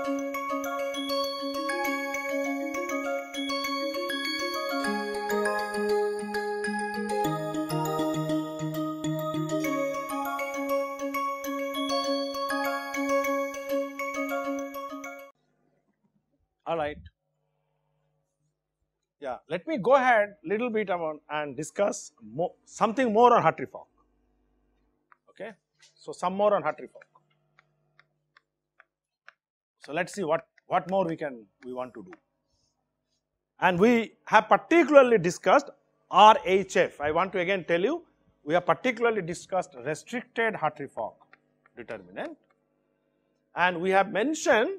All right. Yeah, let me go ahead little bit about and discuss something more on Hartree-Fock. Okay, so some more on Hartree-Fock. So let's see what more we want to do. And we have particularly discussed RHF. I want to again tell you, we have particularly discussed restricted Hartree-Fock determinant, and we have mentioned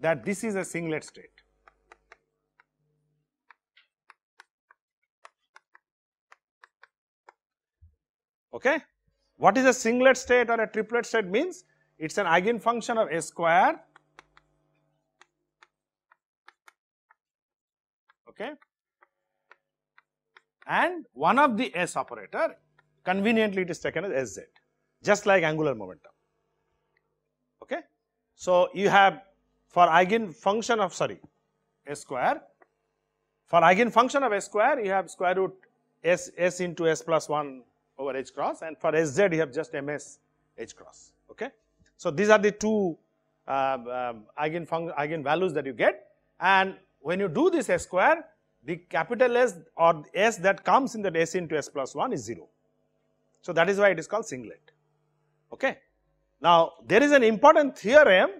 that this is a singlet state. Okay, what is a singlet state or a triplet state means? It's an eigenfunction of S square. Okay, and one of the S operator, conveniently it is taken as Sz, just like angular momentum. Okay, so you have for eigenfunction of S square, for eigenfunction of S square you have square root S into S plus 1 over H cross, and for Sz you have just Ms H cross. Okay, so these are the two eigenvalues that you get, and when you do this S square, the capital S or S that comes in that S into S plus 1 is 0. So that is why it is called singlet. Okay. Now there is an important theorem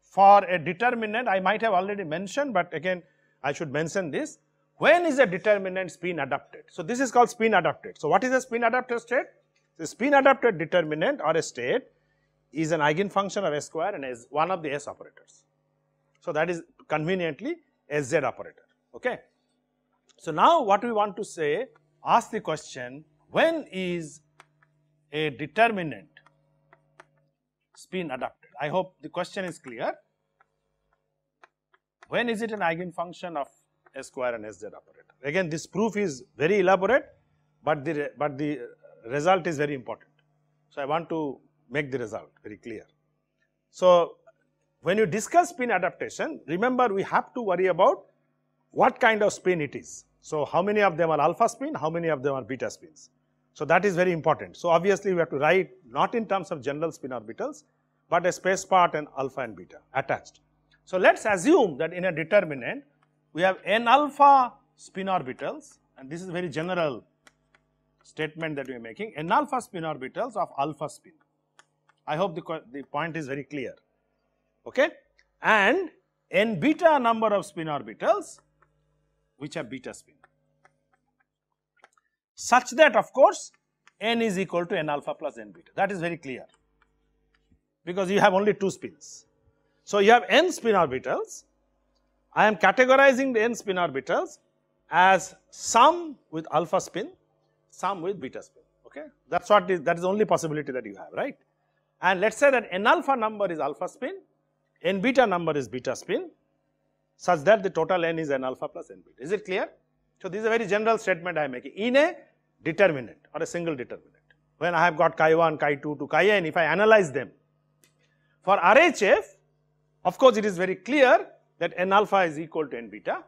for a determinant, I might have already mentioned, but again I should mention this. When is a determinant spin adapted? So this is called spin adapted. So what is a spin adapted state? The spin adapted determinant or a state is an eigenfunction of S square and is one of the S operators. So that is conveniently Sz operator. Okay. So now what we want to say, ask the question, when is a determinant spin adapted? I hope the question is clear. When is it an eigenfunction of S square and Sz operator? Again, this proof is very elaborate, but the result is very important. So I want to make the result very clear. So when you discuss spin adaptation, remember we have to worry about what kind of spin it is. So how many of them are alpha spin, how many of them are beta spins. So that is very important. So obviously we have to write not in terms of general spin orbitals, but a space part and alpha and beta attached. So let's assume that in a determinant we have n alpha spin orbitals, and this is a very general statement that we are making, n alpha spin orbitals of alpha spin. I hope the point is very clear. Okay, and n beta number of spin orbitals which have beta spin, such that of course n is equal to n alpha plus n beta. That is very clear because you have only two spins. So you have n spin orbitals. I am categorizing the n spin orbitals as some with alpha spin, some with beta spin. Okay, that's what is, that is the only possibility that you have, right? And let's say that n alpha number is alpha spin, n beta number is beta spin, such that the total n is n alpha plus n beta. Is it clear? So this is a very general statement I am making in a determinant or a single determinant. When I have got chi1, chi2 to chi n, if I analyze them. For RHF, of course it is very clear that n alpha is equal to n beta,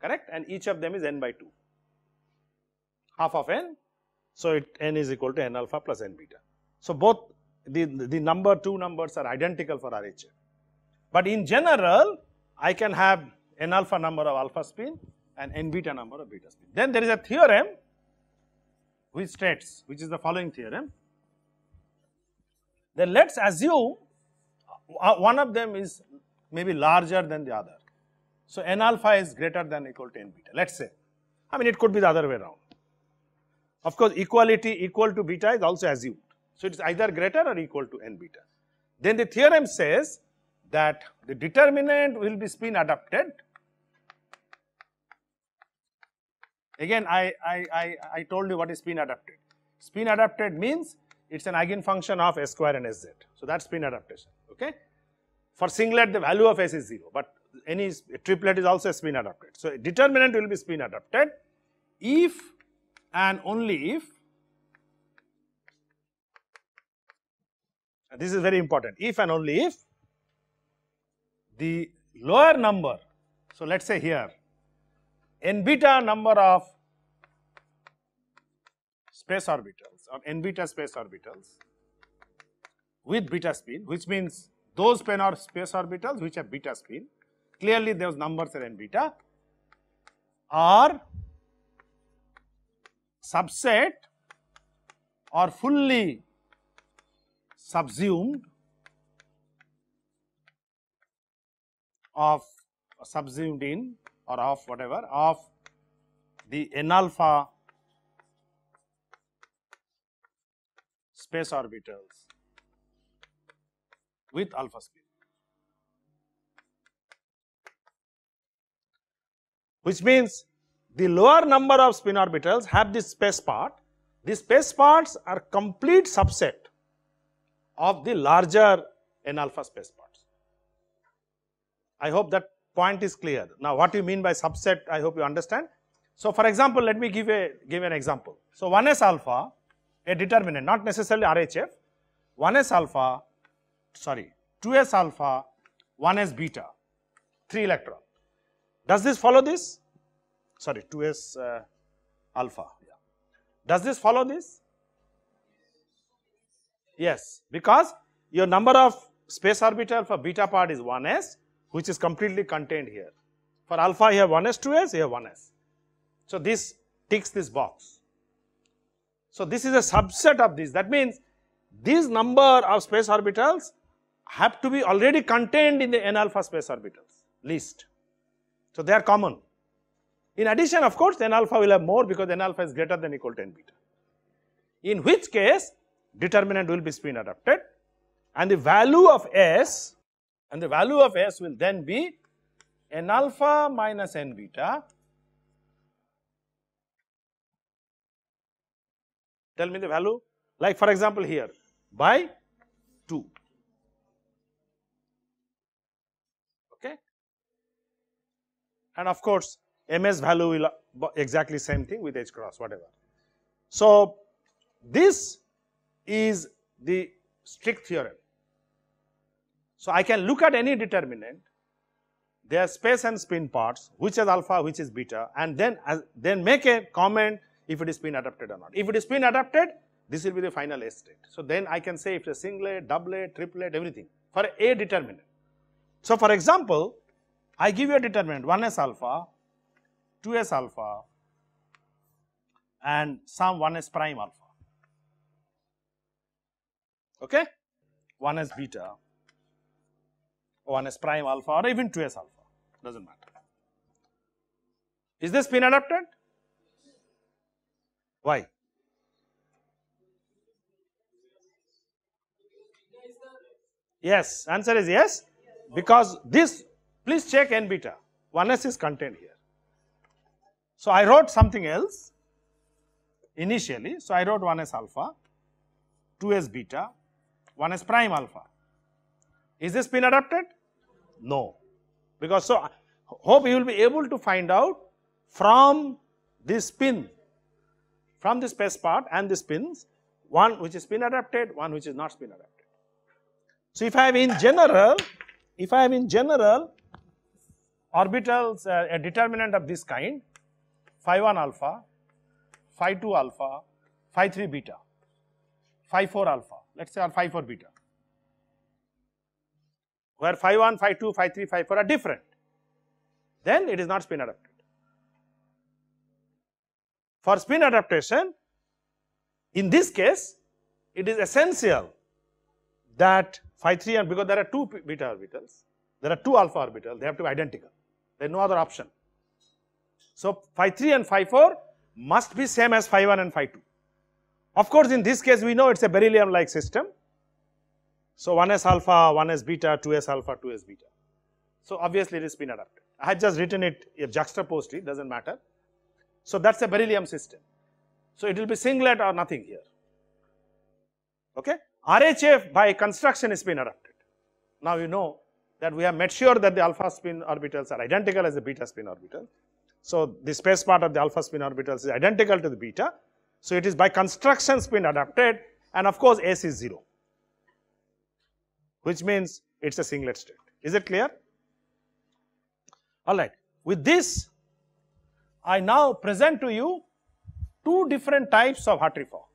correct? And each of them is n by 2, half of n. So n is equal to n alpha plus n beta. So both the two numbers are identical for RHF. But in general, I can have n alpha number of alpha spin and n beta number of beta spin. Then there is a theorem which states, which is the following theorem. Then let's assume one of them is maybe larger than the other. So n alpha is greater than or equal to n beta, let's say. I mean, it could be the other way around. Of course, equality equal to beta is also assumed. So it is either greater or equal to n beta. Then the theorem says that the determinant will be spin adapted. Again, I told you what is spin adapted. Spin adapted means it is an eigenfunction of S square and Sz. So that is spin adaptation. Okay. For singlet, the value of S is 0, but any triplet is also spin adapted. So determinant will be spin adapted if and only if, and this is very important, if and only if the lower number, so let us say here n beta number of space orbitals or n beta space orbitals with beta spin, which means those spin or space orbitals which have beta spin, clearly those numbers are n beta, are subset or fully subsumed of subsumed in or of whatever of the n alpha space orbitals with alpha spin, which means the lower number of spin orbitals have this space part. These space parts are complete subset of the larger n alpha space parts. I hope that point is clear. Now, what you mean by subset, I hope you understand. So, for example, let me give an example. So, 1s alpha, a determinant, not necessarily RHF, 1s alpha, sorry, 2s alpha, 1s beta, 3 electron. Does this follow this? Sorry, 2s alpha. Yeah. Does this follow this? Yes, because your number of space orbital for beta part is 1s, which is completely contained here. For alpha you have 1s, 2s, you have 1s. So, this ticks this box. So, this is a subset of this. That means these number of space orbitals have to be already contained in the n alpha space orbitals list. So, they are common. In addition, of course, n alpha will have more because n alpha is greater than or equal to n beta, in which case determinant will be spin adapted and the value of S, and the value of S will then be n alpha minus n beta. Tell me the value, like for example here by 2. Okay. And of course, Ms value will exactly same thing with H cross whatever. So, this is the strict theorem. So, I can look at any determinant, their space and spin parts, which is alpha, which is beta, and then make a comment if it is spin adapted or not. If it is spin adapted, this will be the final S state. So, then I can say if it is singlet, doublet, triplet, everything for a determinant. So, for example, I give you a determinant 1s alpha, 2s alpha and some 1s prime alpha. Okay, 1s beta, 1s prime alpha or even 2s alpha, does not matter. Is this spin adapted? Why? Yes, answer is yes, because this, please check n beta, 1s is contained here. So, I wrote something else initially, so I wrote 1s alpha, 2s beta, 1s prime alpha. Is this spin adapted? No, because so I hope you will be able to find out from this spin, from the space part and the spins, one which is spin adapted, one which is not spin adapted. So, if I have in general, orbitals, a determinant of this kind, phi 1 alpha, phi 2 alpha, phi 3 beta, phi 4 alpha, let us say, or phi 4 beta, where phi 1, phi 2, phi 3, phi 4 are different, then it is not spin adapted. For spin adaptation, in this case, it is essential that phi 3, and because there are 2 beta orbitals, there are 2 alpha orbitals, they have to be identical, there is no other option. So, phi 3 and phi 4 must be same as phi 1 and phi 2. Of course, in this case, we know it is a beryllium like system. So, 1s alpha, 1s beta, 2s alpha, 2s beta. So, obviously, it is spin adapted. I have just written it, juxtaposed it, does not matter. So, that is a beryllium system. So, it will be singlet or nothing here. Okay? RHF by construction is spin adapted. Now, you know that we have made sure that the alpha spin orbitals are identical as the beta spin orbital. So, the space part of the alpha spin orbitals is identical to the beta. So, it is by construction spin adapted, and of course, S is 0, which means it is a singlet state. Is it clear? All right. With this, I now present to you two different types of Hartree-Fock,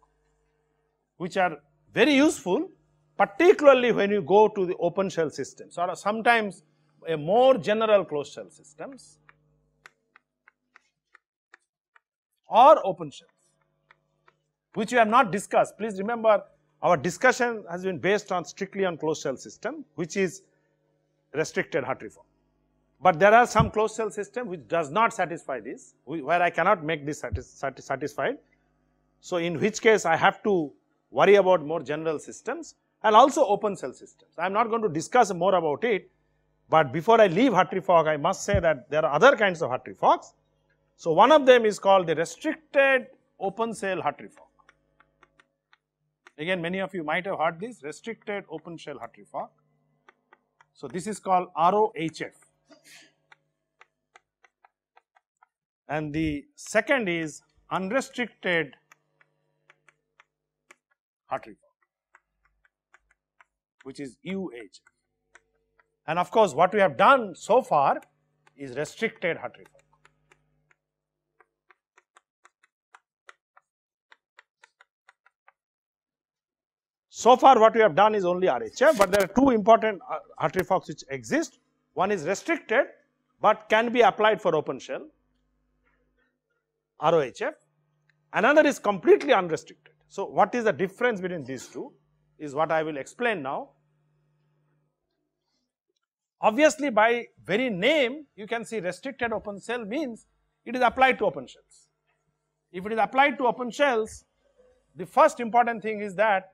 which are very useful, particularly when you go to the open shell systems or sometimes a more general closed shell systems or open shells, which we have not discussed. Please remember, our discussion has been based on strictly on closed shell system, which is restricted Hartree-Fock. But there are some closed shell system which does not satisfy this, where I cannot make this satisfied. So in which case I have to worry about more general systems and also open shell systems. I am not going to discuss more about it, but before I leave Hartree-Fock, I must say that there are other kinds of Hartree-Focks. So one of them is called the restricted open shell Hartree-Fock. Again, many of you might have heard this, restricted open shell Hartree-Fock. So this is called ROHF. And the second is unrestricted Hartree-Fock, which is UHF. And of course, what we have done so far is restricted Hartree-Fock. So far what we have done is only RHF, but there are two important Hartree-Focks which exist. One is restricted but can be applied for open shell, ROHF. Another is completely unrestricted. So what is the difference between these two is what I will explain now. Obviously by very name you can see restricted open shell means it is applied to open shells. If it is applied to open shells, the first important thing is that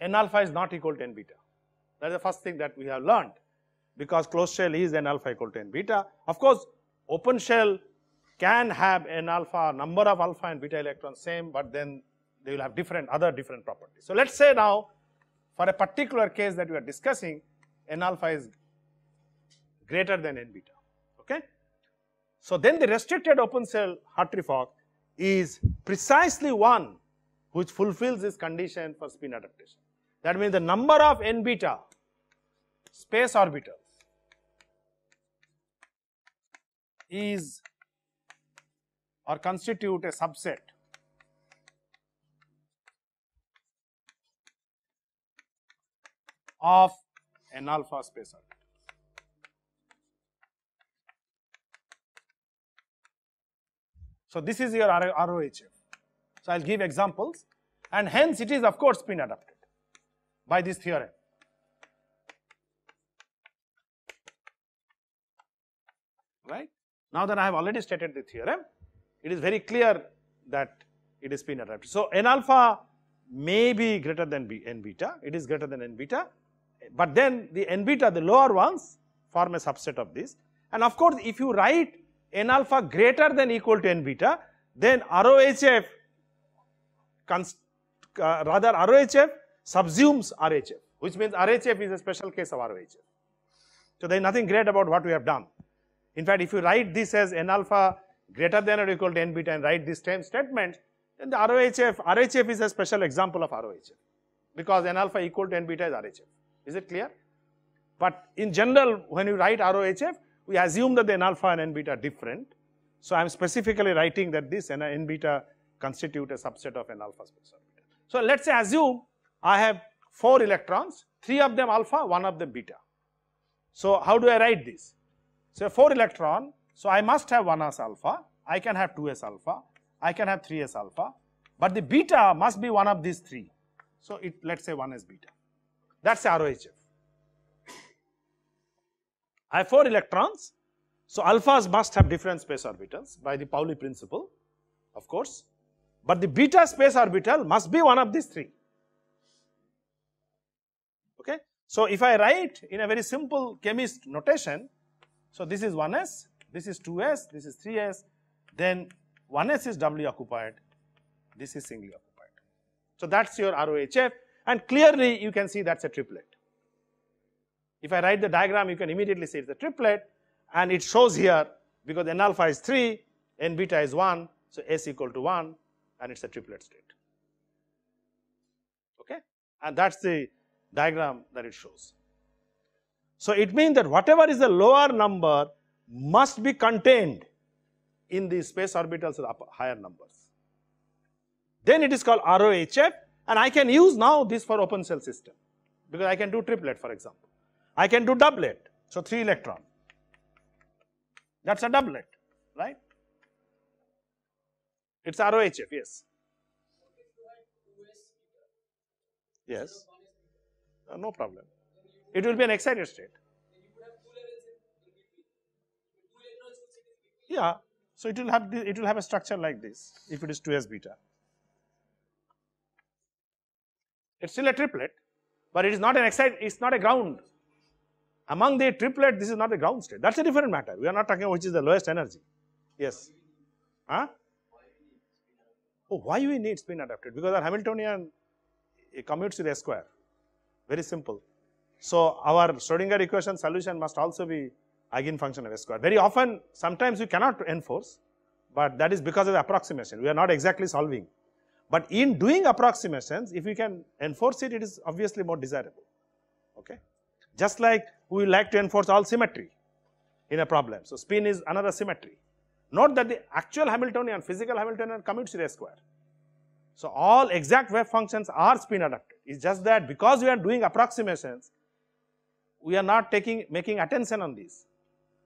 N alpha is not equal to N beta. That is the first thing that we have learned, because closed shell is N alpha equal to N beta. Of course, open shell can have N alpha, number of alpha and beta electrons same, but then they will have other different properties. So let's say now for a particular case that we are discussing, N alpha is greater than N beta, okay. So then the restricted open shell Hartree-Fock is precisely one which fulfills this condition for spin adaptation. That means the number of N beta space orbitals is or constitute a subset of N alpha space orbitals. So this is your ROHF. So I will give examples, and hence it is of course spin adapted by this theorem. Right? Now that I have already stated the theorem, it is very clear that it is spin adapted. So N alpha may be greater than N beta, it is greater than N beta, but then the N beta, the lower ones, form a subset of this. And of course, if you write N alpha greater than equal to N beta, then ROHF ROHF subsumes RHF, which means RHF is a special case of ROHF. So there is nothing great about what we have done. In fact, if you write this as N alpha greater than or equal to N beta and write this same statement, then the RHF is a special example of ROHF, because N alpha equal to N beta is RHF. Is it clear? But in general, when you write ROHF, we assume that the N alpha and N beta are different. So I am specifically writing that this N beta constitute a subset of N alpha space orbital. So let's say, assume I have 4 electrons, 3 of them alpha, 1 of them beta. So how do I write this? So 4 electron, so I must have 1s alpha, I can have 2s alpha, I can have 3s alpha, but the beta must be one of these 3. So it, let's say 1s beta. That's the ROHF. I have 4 electrons, so alphas must have different space orbitals by the Pauli principle, of course. But the beta space orbital must be one of these 3, okay. So if I write in a very simple chemist notation, so this is 1s, this is 2s, this is 3s, then 1s is doubly occupied, this is singly occupied. So that's your ROHF, and clearly you can see that's a triplet. If I write the diagram, you can immediately see it's a triplet, and it shows here because N alpha is 3, N beta is 1, so S equal to 1. And it's a triplet state, okay, and that's the diagram that it shows. So it means that whatever is the lower number, must be contained in the space orbitals of higher numbers. Then it is called ROHF, and I can use now this for open shell system, because I can do triplet, for example. I can do doublet, so 3 electron. That's a doublet, right? It's ROHF, yes. Yes. No problem. It will be an excited state. Yeah. So it will have a structure like this if it is 2s beta. It's still a triplet, but it is not an excited. It's not a ground. Among the triplet, this is not a ground state. That's a different matter. We are not talking about which is the lowest energy. Yes. Huh? Oh, why we need spin adapted? Because our Hamiltonian commutes with S square. Very simple. So our Schrodinger equation solution must also be eigenfunction of S square. Very often, sometimes we cannot enforce, but that is because of the approximation. We are not exactly solving. But in doing approximations, if we can enforce it, it is obviously more desirable. Okay? Just like we like to enforce all symmetry in a problem. So spin is another symmetry. Note that the actual Hamiltonian, physical Hamiltonian commutes with S square. So all exact wave functions are spin adapted. It's just that because we are doing approximations, we are not making attention on these.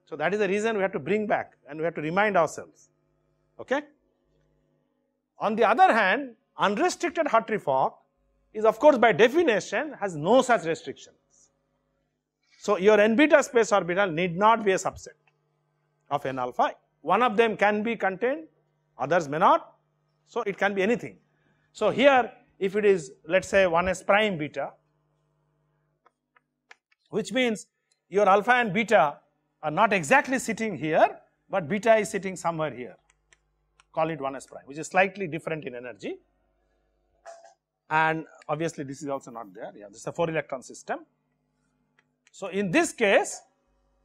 So that is the reason we have to bring back and we have to remind ourselves. Okay? On the other hand, unrestricted Hartree-Fock is, of course, by definition, has no such restrictions. So your n beta space orbital need not be a subset of n alpha. One of them can be contained, others may not. So it can be anything. So here, if it is, let's say, 1s prime beta, which means your alpha and beta are not exactly sitting here, but beta is sitting somewhere here. Call it 1s prime, which is slightly different in energy. And obviously, this is also not there. Yeah, this is a 4-electron system. So in this case,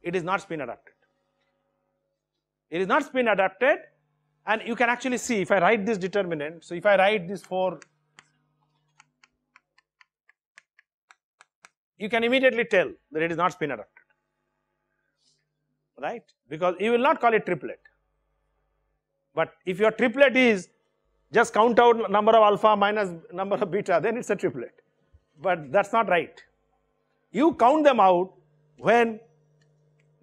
it is not spin adapted. It is not spin adapted. And you can actually see, if I write this determinant, so if I write this 4, you can immediately tell that it is not spin adapted, right? Because you will not call it triplet. But if your triplet is just count out number of alpha minus number of beta, then it's a triplet. But that's not right. You count them out when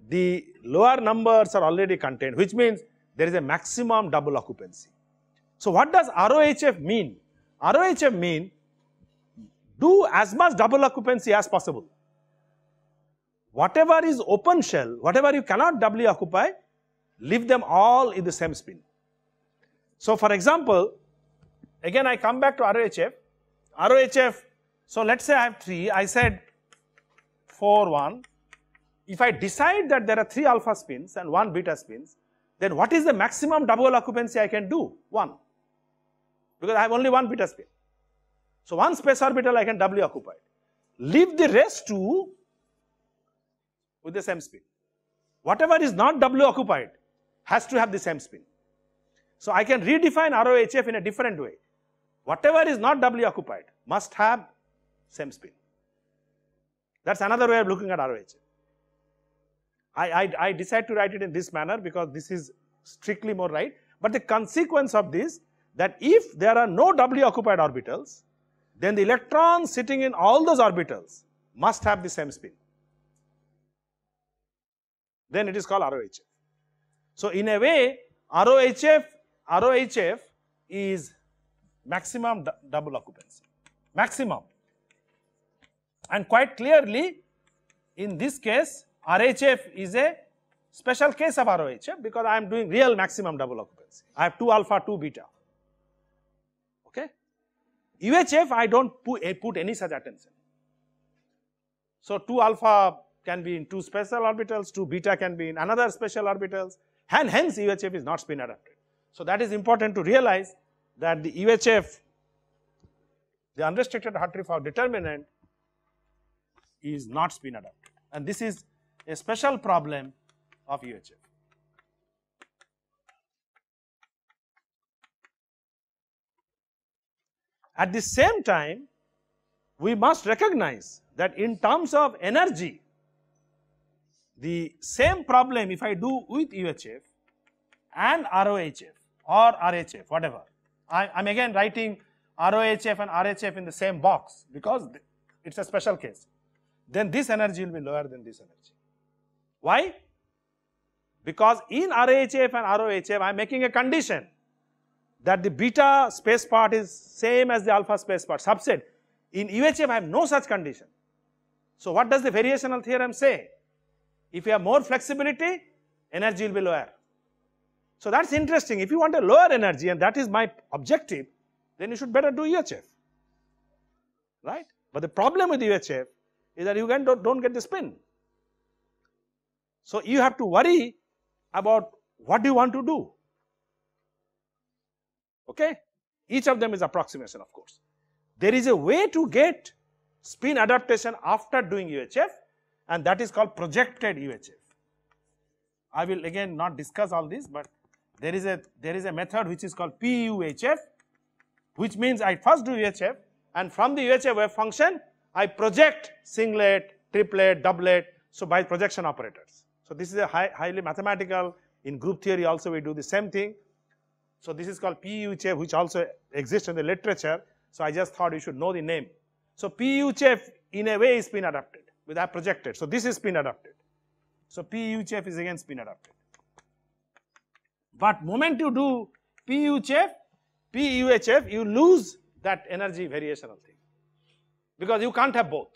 the lower numbers are already contained, which means there is a maximum double occupancy. So what does ROHF mean? ROHF mean do as much double occupancy as possible. Whatever is open shell, whatever you cannot doubly occupy, leave them all in the same spin. So for example, again I come back to ROHF. ROHF, so let's say I have 3, I said 4, 1. If I decide that there are 3 alpha spins and 1 beta spins, then what is the maximum double occupancy I can do? 1. Because I have only 1 beta spin. So 1 space orbital I can doubly occupy. Leave the rest 2 with the same spin. Whatever is not doubly occupied has to have the same spin. So I can redefine ROHF in a different way. Whatever is not doubly occupied must have same spin. That's another way of looking at ROHF. I decide to write it in this manner because this is strictly more right. But the consequence of this, that if there are no doubly occupied orbitals, then the electrons sitting in all those orbitals must have the same spin. Then it is called ROHF. So in a way, ROHF is maximum double occupancy. Maximum. And quite clearly, in this case, RHF is a special case of ROHF because I am doing real maximum double occupancy. I have 2 alpha, 2 beta. Okay? UHF, I don't put any such attention. So 2 alpha can be in 2 special orbitals, 2 beta can be in another special orbitals, and hence UHF is not spin adapted. So that is important to realize that the UHF, the unrestricted Hartree-Fock determinant, is not spin adapted. And this is a special problem of UHF. At the same time, we must recognize that in terms of energy, the same problem if I do with UHF and ROHF or RHF, whatever. I am again writing ROHF and RHF in the same box because it is a special case. Then this energy will be lower than this energy. Why? Because in RHF and ROHF, I am making a condition that the beta space part is same as the alpha space part subset. In UHF, I have no such condition. So what does the variational theorem say? If you have more flexibility, energy will be lower. So that's interesting. If you want a lower energy, and that is my objective, then you should better do UHF, right? But the problem with UHF is that you don't get the spin. So you have to worry about what you want to do, okay? Each of them is approximation, of course. There is a way to get spin adaptation after doing UHF, and that is called projected UHF. I will again not discuss all this, but there is a method which is called PUHF, which means I first do UHF, and from the UHF wave function, I project singlet, triplet, doublet, so by projection operators. So this is a highly mathematical. In group theory also we do the same thing. So this is called PUHF, which also exists in the literature. So I just thought you should know the name. So PUHF in a way is spin adapted with a projected. So this is spin adapted. So PUHF is again spin adapted. But moment you do PUHF, PUHF, you lose that energy variational thing, because you can't have both.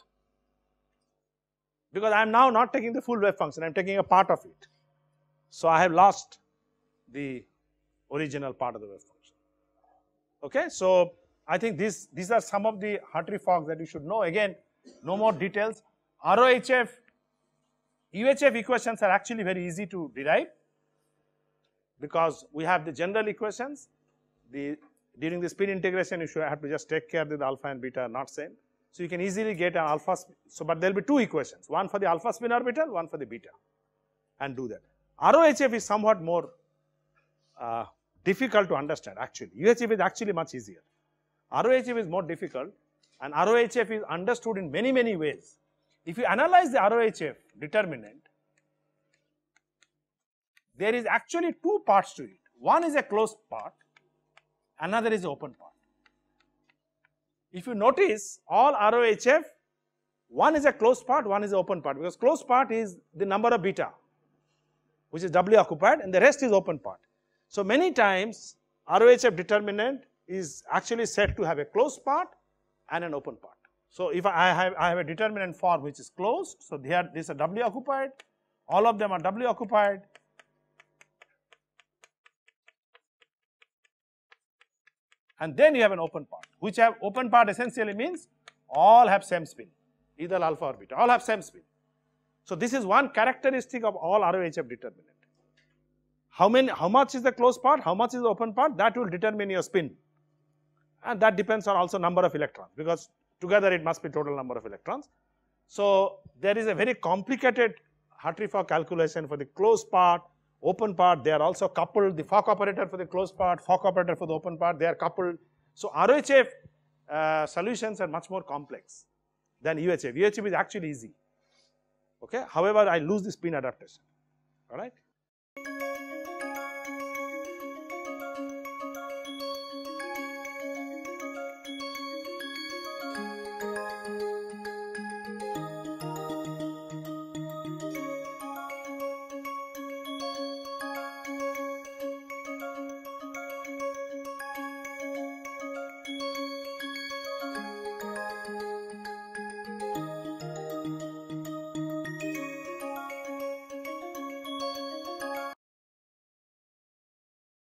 Because I am now not taking the full wave function, I am taking a part of it. So I have lost the original part of the wave function. Okay, so I think these are some of the Hartree-Fock that you should know. Again, no more details. ROHF, UHF equations are actually very easy to derive, because we have the general equations. During the spin integration, you should have to just take care that the alpha and beta are not same. So you can easily get an alpha spin. So, but there will be two equations, one for the alpha spin orbital, one for the beta, and do that. ROHF is somewhat more difficult to understand actually. UHF is actually much easier. ROHF is more difficult, and ROHF is understood in many, many ways. If you analyze the ROHF determinant, there is actually two parts to it. One is a closed part, another is open part. If you notice all ROHF, one is a closed part, one is open part, because closed part is the number of beta, which is doubly occupied, and the rest is open part. So many times ROHF determinant is actually said to have a closed part and an open part. So if I have a determinant form which is closed, so these are doubly occupied, all of them are doubly occupied. And then you have an open part, which have open part essentially means all have same spin, either alpha or beta, all have same spin. So this is one characteristic of all ROHF determinant. How much is the closed part, how much is the open part, that will determine your spin. And that depends on also number of electrons, because together it must be total number of electrons. So there is a very complicated Hartree-Fock calculation for the closed part, open part, they are also coupled. The Fock operator for the closed part, Fock operator for the open part, they are coupled. So ROHF solutions are much more complex than UHF. UHF is actually easy, okay? However, I lose the spin adaptation, all right?